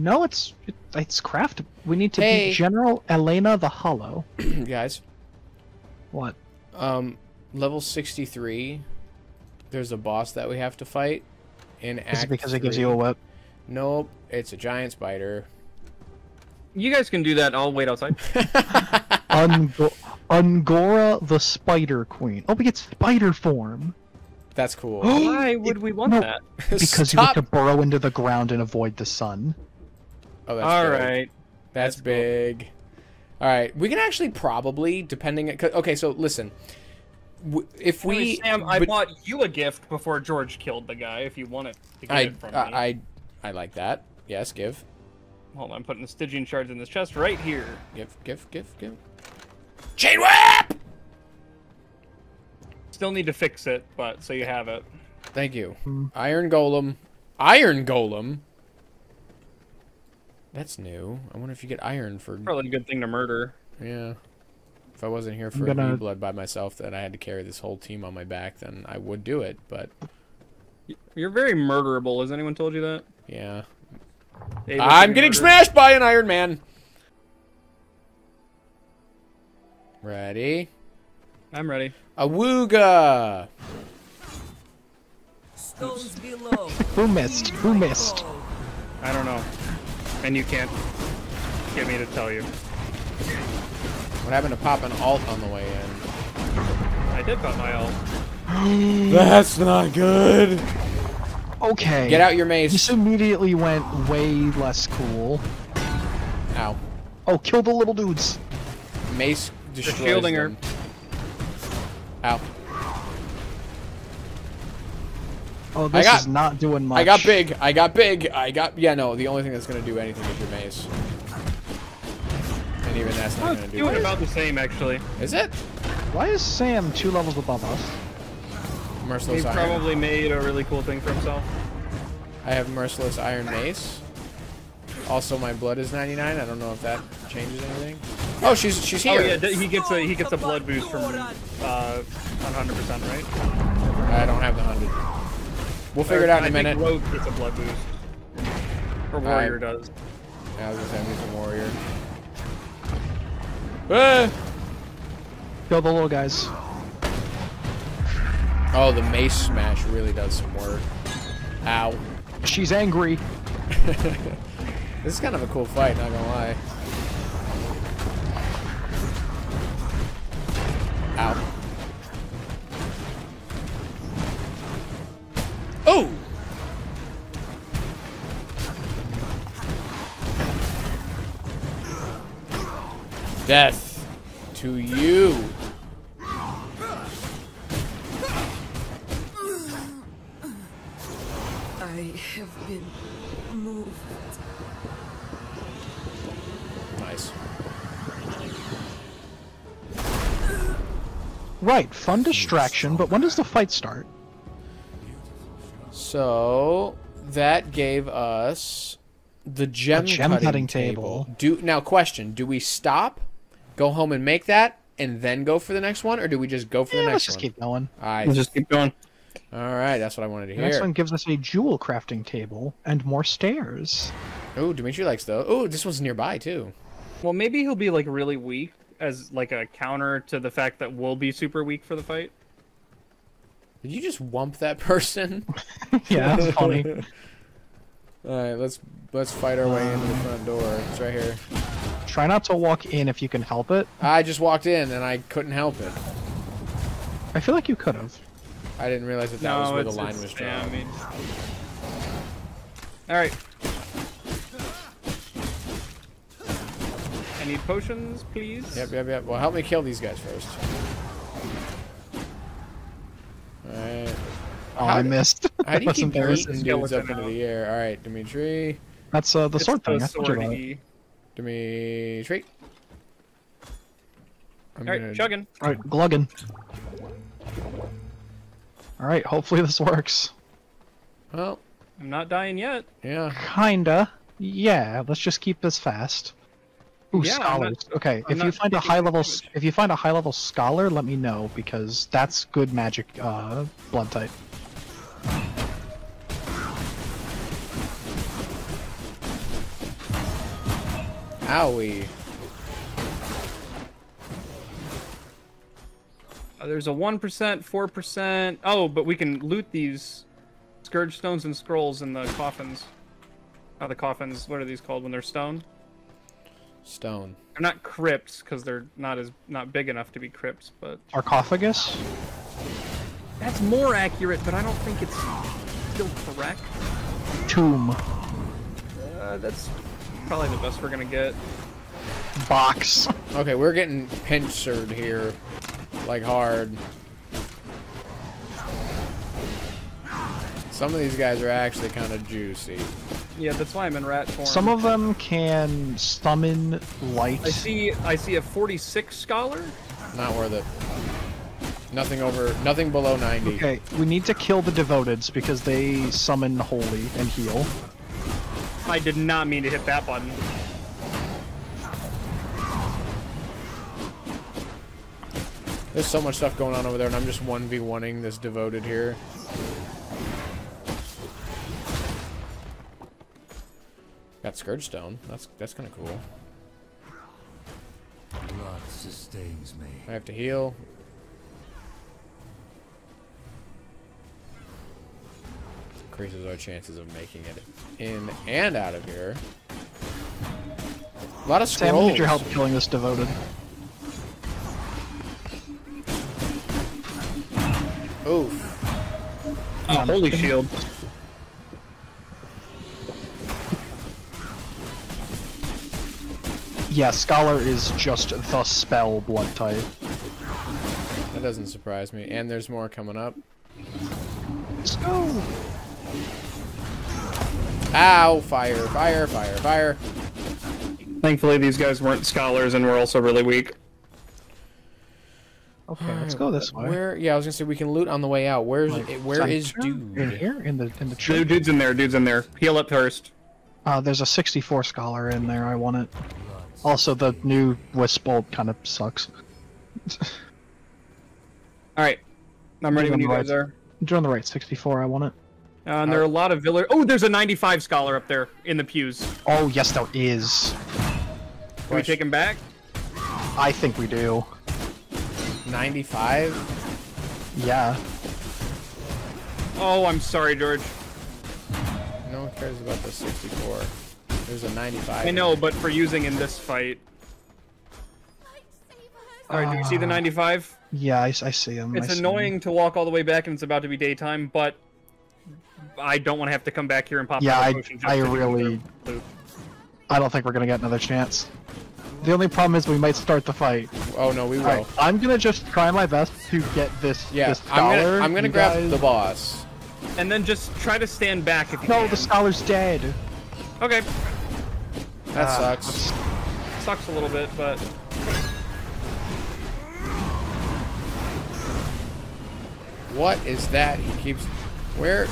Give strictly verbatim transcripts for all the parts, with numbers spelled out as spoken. No, it's it, it's craft. We need to hey. beat General Elena the Hollow. Guys. What? Um, level sixty-three. There's a boss that we have to fight in Act Is it because three. It gives you a whip? Nope, it's a giant spider. You guys can do that. I'll wait outside. Ungo Ungora the Spider Queen. Oh, we get spider form. That's cool. Why would we want no, that? Because Stop. you have to burrow into the ground and avoid the sun. Oh, that's All big. right. That's, that's big. Cool. All right. We can actually probably, depending... at, okay, so listen. If we... Hey, Sam, I but, bought you a gift before George killed the guy, if you wanted to get I, it from I, me. I, I like that. Yes, give. Hold on, I'm putting the Stygian shards in this chest right here. Give, give, give, give. Chain whip! Still need to fix it, but so you have it. Thank you. Hmm. Iron Golem. Iron Golem? That's new. I wonder if you get iron for... Probably a good thing to murder. Yeah. If I wasn't here for gonna... blood by myself that I had to carry this whole team on my back, then I would do it, but... You're very murderable. Has anyone told you that? Yeah. David's I'm getting murdered. smashed by an Iron Man. Ready? I'm ready. Awooga! Stones below. Who missed? Who missed? I don't know. And you can't get me to tell you. What happened to pop an alt on the way in? I did pop my alt. That's not good. Okay. Get out your mace. This immediately went way less cool. Ow. Oh, kill the little dudes. Mace destroys They're shielding them. her. Ow. Oh, this got, is not doing much. I got big. I got big. I got... Yeah, no, the only thing that's going to do anything is your mace. And even that's not oh, going to do anything. It's about the same, actually. Is it? Why is Sam two levels above us? Merciless He probably iron. made a really cool thing for himself. I have Merciless Iron Mace. Also, my blood is ninety-nine. I don't know if that changes anything. Oh, she's she's here. Oh, yeah, he gets a he gets a blood boost from uh, one hundred percent, right? I don't have the hundred. We'll figure or, it out in I a minute. Rogue gets a blood boost, or warrior right. does. Yeah, I was gonna say I'm using warrior. Ah! Kill the little guys. Oh, the mace smash really does some work. Ow. She's angry. This is kind of a cool fight, not gonna lie. Ow. Oh! Death to you. I have been moved. Nice. Right, fun distraction, but when does the fight start? So that gave us the gem, gem cutting, cutting table. table. Do now question, do we stop, go home and make that, and then go for the next one, or do we just go for yeah, the next let's one? Let's just keep going. All right. We'll just keep going. Alright, that's what I wanted to hear. The next one gives us a jewel crafting table and more stairs. Oh, Dimitri likes those. Oh, this one's nearby, too. Well, maybe he'll be, like, really weak as, like, a counter to the fact that we'll be super weak for the fight. Did you just wump that person? Yeah, that's funny. Alright, let's let's fight our way into the front door. It's right here. Try not to walk in if you can help it. I just walked in, and I couldn't help it. I feel like you could have. I didn't realize that that no, was where the line was drawn. Yeah, I mean... Alright. I need potions, please. Yep, yep, yep. Well, help me kill these guys first. Alright. Oh, I missed. How do you keep releasing dudes up into the air? Alright, Dimitri. That's uh, the it's sword the thing. Swordy. Dimitri. Alright, gonna... chugging. Alright, glugging. Alright, hopefully this works. Well, I'm not dying yet. Yeah. Kinda. Yeah, let's just keep this fast. Ooh, yeah, scholars. Not, okay, I'm if you find a high level damage. if you find a high level scholar, let me know because that's good magic uh blood type. Owie. Oh, there's a one percent, four percent. Oh, but we can loot these scourge stones and scrolls in the coffins. Oh, the coffins. What are these called when they're stone? Stone. They're not crypts because they're not as not big enough to be crypts, but sarcophagus. That's more accurate, but I don't think it's still correct. Tomb. Uh, that's probably the best we're gonna get. Box. Okay, we're getting pincered here, like hard. Some of these guys are actually kind of juicy. Yeah, that's why I'm in rat form. Some of them can summon light. I see. I see a forty-six scholar. Not worth it. Nothing over. Nothing below ninety. Okay, we need to kill the devoteds because they summon holy and heal. I did not mean to hit that button. There's so much stuff going on over there, and I'm just one v one-ing this devoted here. Got Scourge Stone. That's that's kind of cool. Blood sustains me. I have to heal. Increases our chances of making it in and out of here. A lot of scrolls. Sam, I need your help killing this devoted. Oof. Oh, holy shield. Yeah, Scholar is just the spell blood type. That doesn't surprise me. And there's more coming up. Let's go! Ow! Fire, fire, fire, fire. Thankfully, these guys weren't Scholars and were also really weak. Okay, right, let's go this way. Where? Yeah, I was gonna say we can loot on the way out. Where's like, it? Where is dude? In here, in the in the tree. Dude's in there. Dude's in there. Heal up first. Uh, there's a sixty-four scholar in there. I want it. Also, the new Wisp Bolt kind of sucks. Alright. I'm ready when you guys are. You're on the right, sixty-four, I want it. Uh, and there are a lot of villagers. Oh, there's a ninety-five scholar up there in the pews. Oh, yes, there is. Can we take him back? I think we do. ninety-five? Yeah. Oh, I'm sorry, George. No one cares about the sixty-four. There's a ninety-five. I know, but for using in this fight. Alright, uh, do you see the ninety-five? Yeah, I, I see him. It's I annoying him. to walk all the way back and it's about to be daytime, but I don't want to have to come back here and pop yeah, out of Yeah, I, I really... I don't think we're going to get another chance. The only problem is we might start the fight. Oh no, we will. Right, I'm going to just try my best to get this, yeah, this scholar. I'm going to grab guys. the boss. And then just try to stand back if you No, can. the scholar's dead. Okay. That uh, sucks. Sucks a little bit, but... What is that? He keeps... Where...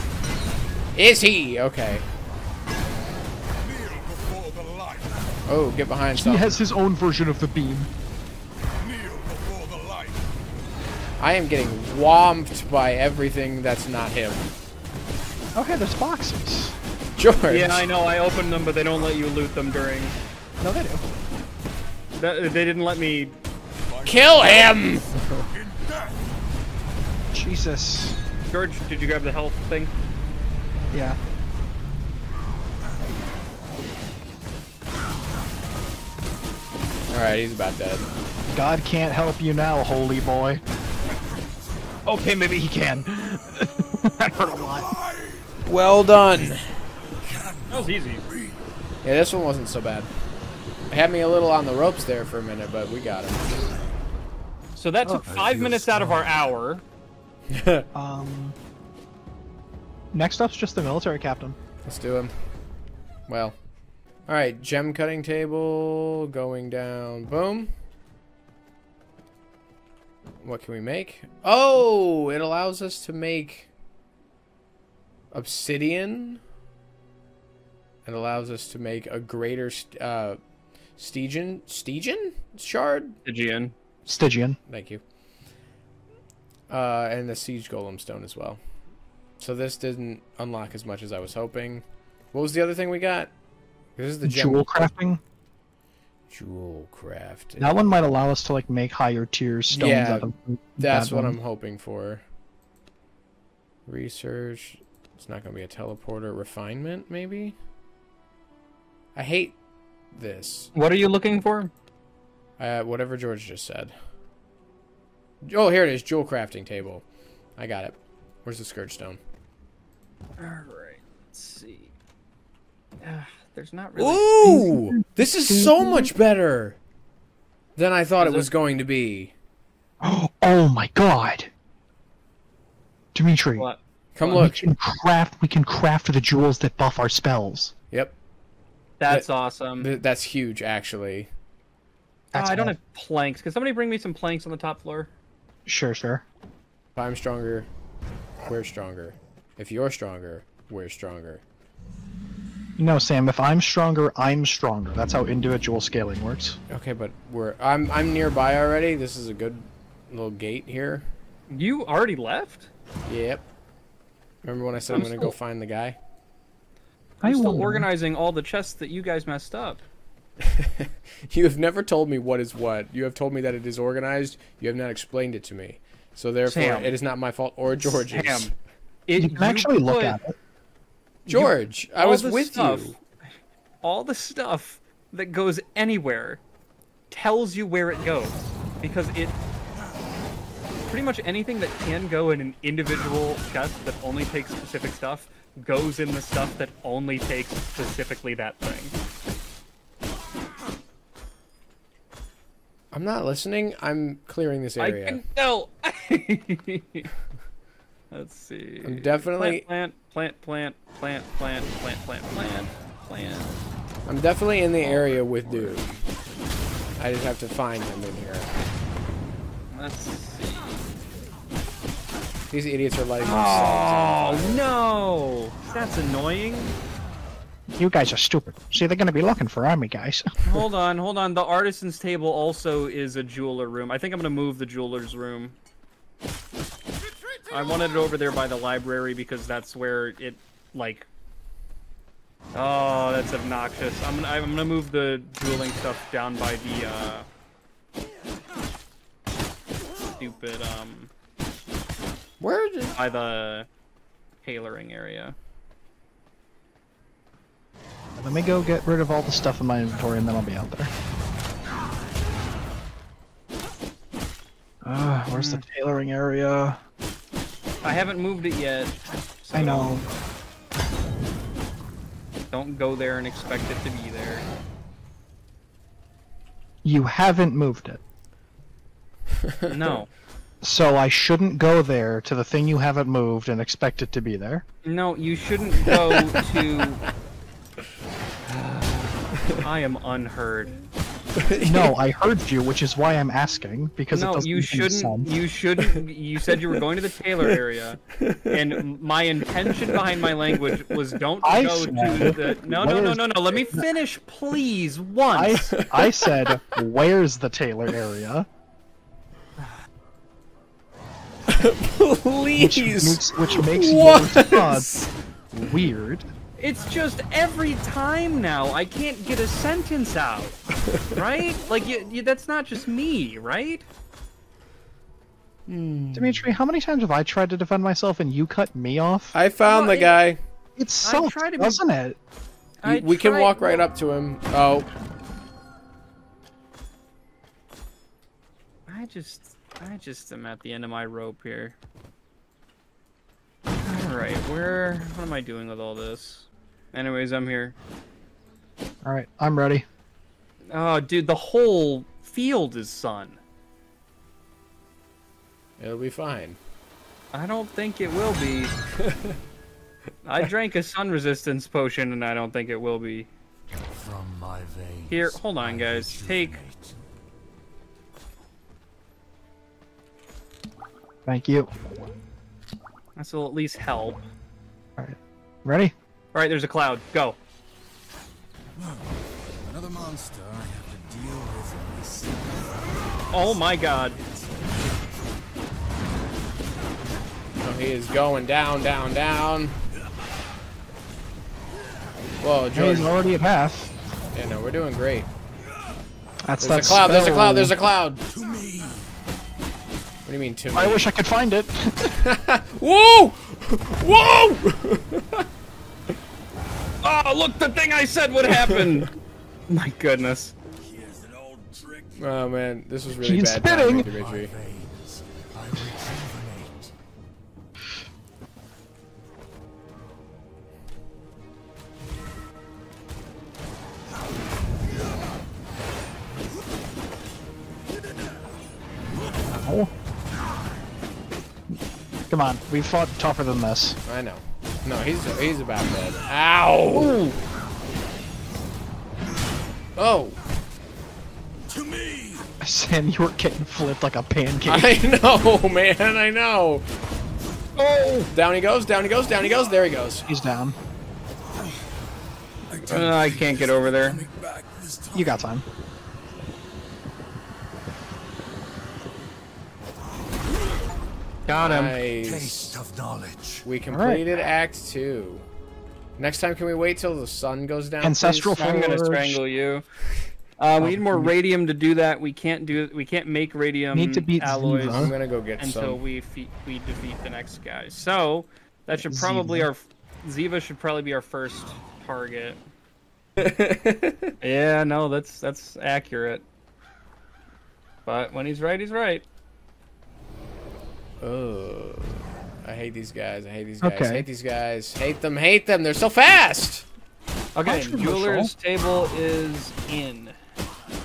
Is he? Okay. Oh, get behind something. He has his own version of the beam. I am getting whomped by everything that's not him. Okay, there's boxes. George. Yeah, I know. I opened them, but they don't let you loot them during... No, they do. That, they didn't let me... Kill him! Jesus. George, did you grab the health thing? Yeah. Alright, he's about dead. God can't help you now, holy boy. Okay, maybe he can. That hurt a lot. Well done. That was easy. Yeah, this one wasn't so bad. It had me a little on the ropes there for a minute, but we got him. So that took oh, five minutes strong. out of our hour. um. Next up's just the military captain. Let's do him. Well. Alright, gem cutting table, going down, boom. What can we make? Oh, it allows us to make obsidian. It allows us to make a greater st uh, Stygian, Stygian shard? Stygian. Stygian. Thank you. Uh, and the siege golem stone as well. So this didn't unlock as much as I was hoping. What was the other thing we got? This is the gem. Jewel crafting? Jewel crafting. That one might allow us to like make higher tier stones. Yeah, out of that's what one. I'm hoping for. Research. It's not going to be a teleporter. Refinement, maybe? I hate this. What are you looking for? Uh, whatever George just said. Oh, here it is. Jewel crafting table. I got it. Where's the Scourge Stone? Alright, let's see. Uh, there's not really... Ooh! This is so much better than I thought it was going to be. Oh my god! Dimitri. What? Come look. We can craft, we can craft the jewels that buff our spells. Yep. That's that, awesome. Th that's huge, actually. That's uh, I don't have planks. Can somebody bring me some planks on the top floor? Sure, sure. If I'm stronger, we're stronger. If you're stronger, we're stronger. No, Sam. If I'm stronger, I'm stronger. That's how individual scaling works. Okay, but we're I'm I'm nearby already. This is a good little gate here. You already left? Yep. Remember when I said I'm, I'm gonna still... go find the guy? I'm I still won't. organizing all the chests that you guys messed up. You have never told me what is what. You have told me that it is organized. You have not explained it to me. So therefore, Sam. It is not my fault or George's. Sam. It, you can actually you look at it. George, you, I was with stuff, you. All the stuff that goes anywhere tells you where it goes. Because it... Pretty much anything that can go in an individual chest that only takes specific stuff goes in the stuff that only takes specifically that thing. I'm not listening. I'm clearing this area. I can tell. Let's see. I'm definitely plant, plant, plant, plant, plant, plant, plant, plant, plant. I'm definitely in the area with dude. I just have to find him in here. Let's see. These idiots are lighting themselves. Oh no! That's annoying. You guys are stupid. See, they're gonna be looking for army guys. Hold on, hold on. The artisan's table also is a jeweler room. I think I'm gonna move the jeweler's room. I wanted it over there by the library because that's where it, like... Oh, that's obnoxious. I'm gonna, I'm gonna move the dueling stuff down by the, uh... Stupid, um... Where did... By the... tailoring area. Let me go get rid of all the stuff in my inventory and then I'll be out there. Uh, where's the tailoring area? I haven't moved it yet. So I know. Don't go there and expect it to be there. You haven't moved it. No. So I shouldn't go there to the thing you haven't moved and expect it to be there? No, you shouldn't go to... I am unheard. No, I heard you, which is why I'm asking, because no, it doesn't you shouldn't. Sense. You shouldn't. You said you were going to the Taylor area, and my intention behind my language was don't I go said, to the. No, no, no, no, no. Let me finish, please. Once. I, I said, where's the Taylor area? Please. Which, which makes what? Weird. It's just every time now, I can't get a sentence out, right? Like, you, you, that's not just me, right? Hmm. Dimitri, how many times have I tried to defend myself and you cut me off? I found no, the it, guy. It's soft, doesn't it? I we tried... can walk right up to him. Oh. I just, I just am at the end of my rope here. All right, where, what am I doing with all this? Anyways, I'm here. Alright, I'm ready. Oh, dude, the whole field is sun. It'll be fine. I don't think it will be. I drank a sun resistance potion, and I don't think it will be. From my veins, here, hold on, guys. Take... Thank you. This will at least help. Alright. Ready? All right, there's a cloud. Go. Another monster I have to deal with. Oh my god. So he is going down, down, down. Whoa, George. He's already a pass. Yeah, no, we're doing great. That's there's that a cloud, spell. There's a cloud, there's a cloud! To me. What do you mean, to me? I wish I could find it! Whoa! Whoa! Oh, look, the thing I said would happen! My goodness. Here's an old trick. Oh man, this was really She's bad timing, Dimitri. Come on, we fought tougher than this. I know. No, he's he's about dead. Ow! Ooh. Oh! To me! Sam, you were getting flipped like a pancake. I know, man. I know. Oh! Down he goes. Down he goes. Down he goes. There he goes. He's down. Uh, I can't get over there. You got time. Got him. Nice. Taste of knowledge. We completed right. Act two. Next time, can we wait till the sun goes down? Ancestral forge. I'm gonna strangle you. Uh, we need more radium to do that. We can't do. We can't make radium need to beat alloys. Ziva. I'm gonna go get until some until we we defeat the next guy. So that should probably Ziva. our Ziva should probably be our first target. Yeah, no, that's that's accurate. But when he's right, he's right. Oh, I hate these guys. I hate these guys. Okay. Hate these guys. Hate them. Hate them. They're so fast. Okay, Jeweler's Table is in.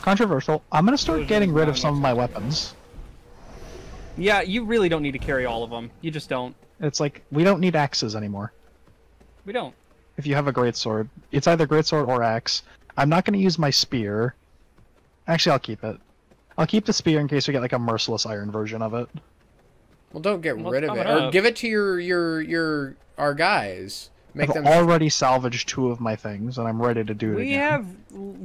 Controversial. I'm gonna start getting rid of some of my weapons. Yeah, you really don't need to carry all of them. You just don't. It's like we don't need axes anymore. We don't. If you have a greatsword, it's either greatsword or axe. I'm not gonna use my spear. Actually, I'll keep it. I'll keep the spear in case we get like a Merciless Iron version of it. Well, don't get Let's rid of it, up. or give it to your your your our guys. Make I've them already salvaged two of my things, and I'm ready to do it. We again. have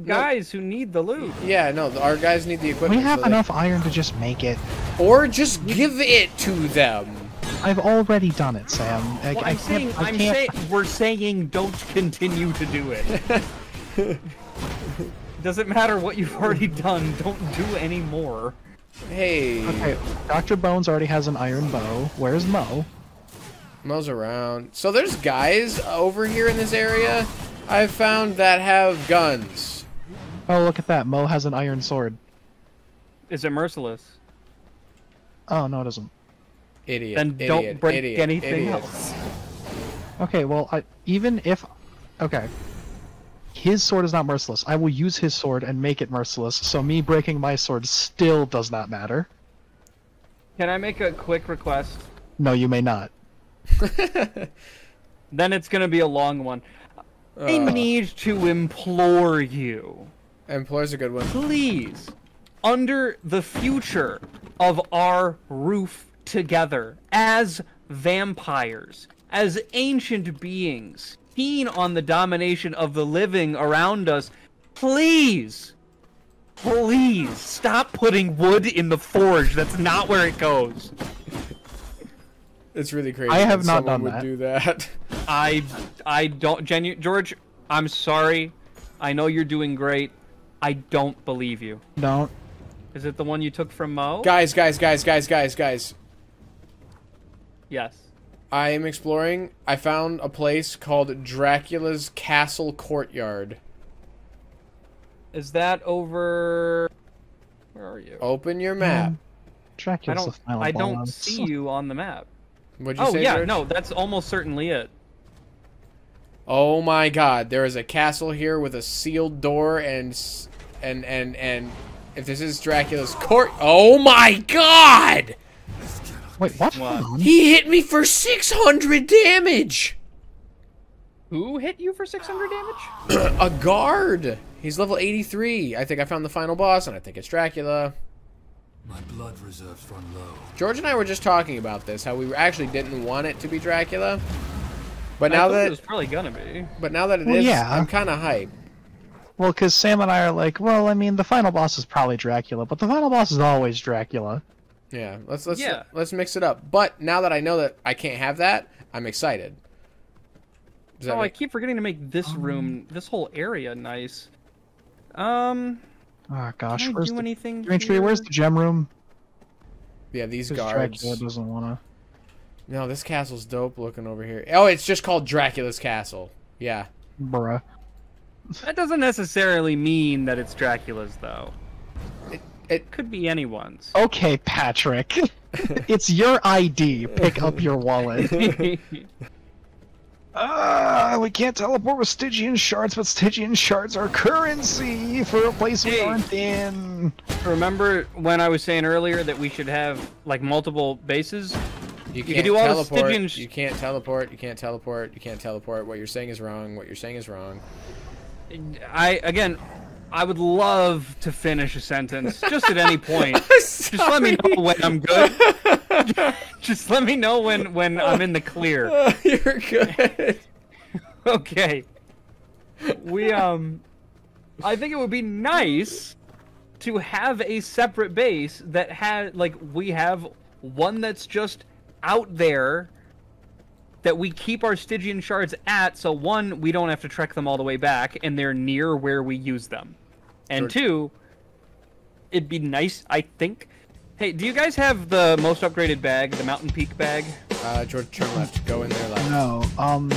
guys no. who need the loot. Yeah, no, our guys need the equipment. We have so enough they... iron to just make it, or just give it to them. I've already done it, Sam. I, well, I I'm can't, saying, I I'm can't... Say we're saying don't continue to do it. Doesn't matter what you've already done. Don't do any more. Hey. Okay, Doctor Bones already has an iron bow. Where's Mo? Mo's around. So there's guys over here in this area I've found that have guns. Oh, look at that. Mo has an iron sword. Is it merciless? Oh, no, it isn't. Idiot. Then idiot, don't break idiot, anything idiot. else. Okay, well, I, even if... Okay. His sword is not merciless. I will use his sword and make it merciless, so me breaking my sword still does not matter. Can I make a quick request? No, you may not. Then it's gonna be a long one. Uh, I need to implore you. Implore's a good one. Please, under the future of our roof together, as vampires, as ancient beings, on the domination of the living around us, please, please stop putting wood in the forge. That's not where it goes. It's really crazy. I have not done that. Do that. I, I don't, Genu George. I'm sorry. I know you're doing great. I don't believe you. Don't. Is it the one you took from Mo? Guys, guys, guys, guys, guys, guys. Yes. I am exploring. I found a place called Dracula's Castle Courtyard. Is that over... Where are you? Open your map. Um, Dracula's I don't, the final I don't see you on the map. What'd you oh, say, Oh, yeah, George? No, that's almost certainly it. Oh my god, there is a castle here with a sealed door and... And, and, and... If this is Dracula's court... Oh my god! Wait, what? what? He hit me for six hundred damage! Who hit you for six hundred damage? A guard! He's level eighty-three. I think I found the final boss, and I think it's Dracula. My blood reserves run low. George and I were just talking about this, how we actually didn't want it to be Dracula. But I now that it was probably gonna be. But now that it well, is, yeah. I'm kinda hyped. Well, cause Sam and I are like, well, I mean, the final boss is probably Dracula, but the final boss is always Dracula. Yeah, let's let's yeah. let's mix it up. But now that I know that I can't have that, I'm excited. Does oh, make... I keep forgetting to make this room, um, this whole area nice. Um, Oh gosh, Can I where's do the, anything Dimitri, here? Where's the gem room? Yeah, these guards. Dracula doesn't wanna. No, this castle's dope looking over here. Oh, it's just called Dracula's Castle. Yeah. Bruh. That doesn't necessarily mean that it's Dracula's, though. It, it could be anyone's. Okay, Patrick. It's your I D. Pick up your wallet. Ah, uh, we can't teleport with Stygian shards, but Stygian shards are currency for a place we hey. aren't in. Remember when I was saying earlier that we should have like multiple bases? You, you can do all teleport. The Stygian sh you can't teleport. You can't teleport. You can't teleport. What you're saying is wrong. What you're saying is wrong. I again, I would love to finish a sentence just at any point. Just let me know when I'm good. Just let me know when when I'm in the clear. Oh, you're good. Okay. We um, I think it would be nice to have a separate base that had like we have one that's just out there that we keep our Stygian shards at, so one, we don't have to trek them all the way back, and they're near where we use them. And sure. two, it'd be nice, I think. Hey, do you guys have the most upgraded bag, the Mountain Peak bag? Uh, George, turn left. Go in there left. No, um,